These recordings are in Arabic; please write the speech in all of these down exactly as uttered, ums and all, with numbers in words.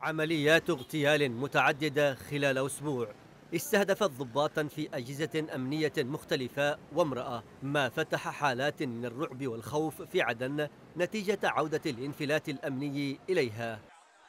عمليات اغتيال متعددة خلال أسبوع استهدفت ضباطا في أجهزة أمنية مختلفة وامرأة، ما فتح حالات من الرعب والخوف في عدن نتيجة عودة الانفلات الأمني إليها.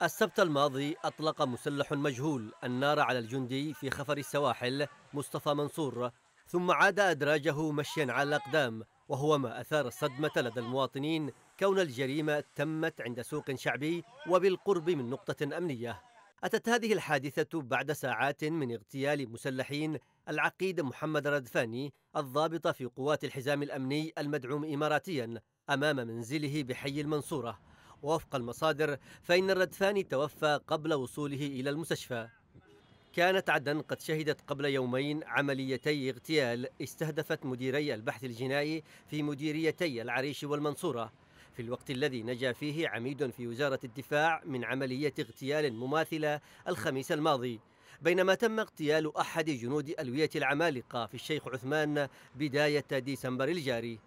السبت الماضي أطلق مسلح مجهول النار على الجندي في خفر السواحل مصطفى منصور، ثم عاد أدراجه مشيا على الأقدام، وهو ما أثار الصدمة لدى المواطنين كون الجريمة تمت عند سوق شعبي وبالقرب من نقطة أمنية. أتت هذه الحادثة بعد ساعات من اغتيال مسلحين العقيد محمد الردفاني الضابط في قوات الحزام الأمني المدعوم إماراتيا أمام منزله بحي المنصورة. ووفق المصادر فإن الردفاني توفى قبل وصوله إلى المستشفى. كانت عدن قد شهدت قبل يومين عمليتي اغتيال استهدفت مديري البحث الجنائي في مديريتي العريش والمنصورة، في الوقت الذي نجا فيه عميد في وزارة الدفاع من عملية اغتيال مماثلة الخميس الماضي، بينما تم اغتيال أحد جنود ألوية العمالقة في الشيخ عثمان بداية ديسمبر الجاري.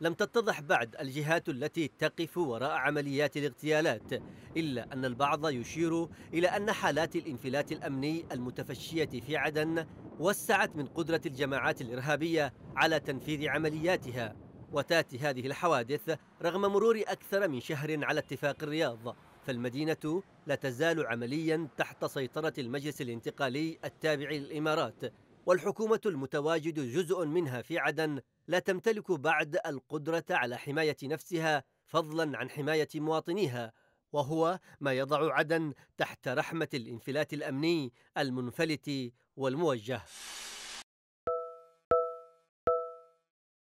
لم تتضح بعد الجهات التي تقف وراء عمليات الاغتيالات، إلا أن البعض يشير إلى أن حالات الانفلات الأمني المتفشية في عدن وسعت من قدرة الجماعات الإرهابية على تنفيذ عملياتها. وتأتي هذه الحوادث رغم مرور أكثر من شهر على اتفاق الرياض، فالمدينة لا تزال عمليا تحت سيطرة المجلس الانتقالي التابع للإمارات، والحكومة المتواجد جزء منها في عدن لا تمتلك بعد القدرة على حماية نفسها فضلا عن حماية مواطنيها، وهو ما يضع عدن تحت رحمة الانفلات الأمني المنفلت والموجه.